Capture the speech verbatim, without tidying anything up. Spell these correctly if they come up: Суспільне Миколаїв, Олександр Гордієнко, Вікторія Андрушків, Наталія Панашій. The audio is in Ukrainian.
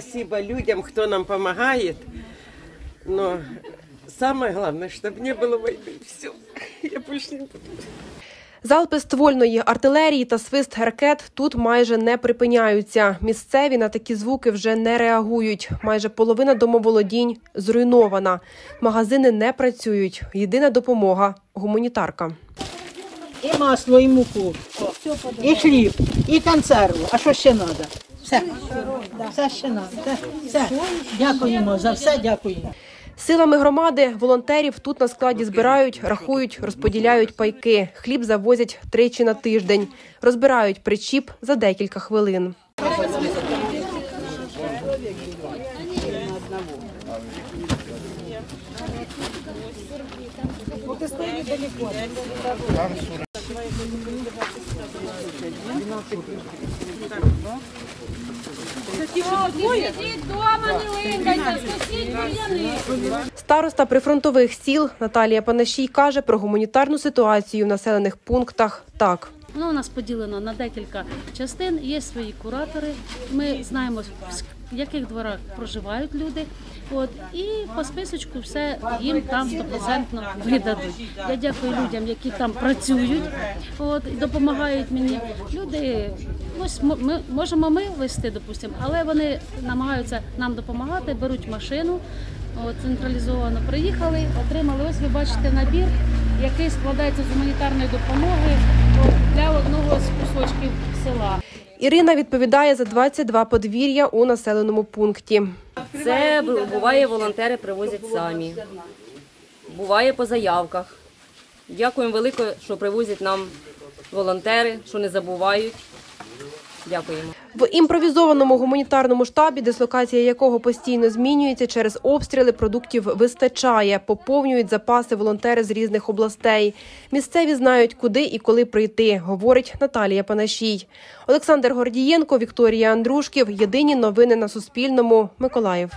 спасибо людям, кто нам помогает. Но самое главное, чтобы не было войны. Все, я больше не буду. Залпи ствольної артилерії та свист ракет тут майже не припиняються. Місцеві на такі звуки вже не реагують. Майже половина домоволодінь зруйнована. Магазини не працюють. Єдина допомога – гуманітарка. І масло, і муку, і хліб, і консерву. А що ще треба? Все. Все ще треба. Все. Дякуємо за все, дякуємо. Силами громади волонтерів тут на складі збирають, рахують, розподіляють пайки. Хліб завозять тричі на тиждень. Розбирають причіп за декілька хвилин. Староста прифронтових сіл Наталія Панашій каже про гуманітарну ситуацію в населених пунктах так. Воно у нас поділено на декілька частин, є свої куратори, ми знаємо, в яких дворах проживають люди, от, і по списочку все їм там стопроцентно віддадуть. Я дякую людям, які там працюють, от, і допомагають мені. Люди, ось, ми, можемо ми вести, допустимо, але вони намагаються нам допомагати, беруть машину, от, централізовано приїхали, отримали. Ось ви бачите набір, який складається з гуманітарної допомоги для одного з кусочків села. Ірина відповідає за двадцять два подвір'я у населеному пункті. Це буває, волонтери привозять самі, буває по заявках. Дякуємо велико, що привозять нам волонтери, що не забувають. Дякуємо. В імпровізованому гуманітарному штабі, дислокація якого постійно змінюється через обстріли, продуктів вистачає. Поповнюють запаси волонтери з різних областей. Місцеві знають, куди і коли прийти, говорить Наталія Панашій. Олександр Гордієнко, Вікторія Андрушків. Єдині новини на Суспільному. Миколаїв.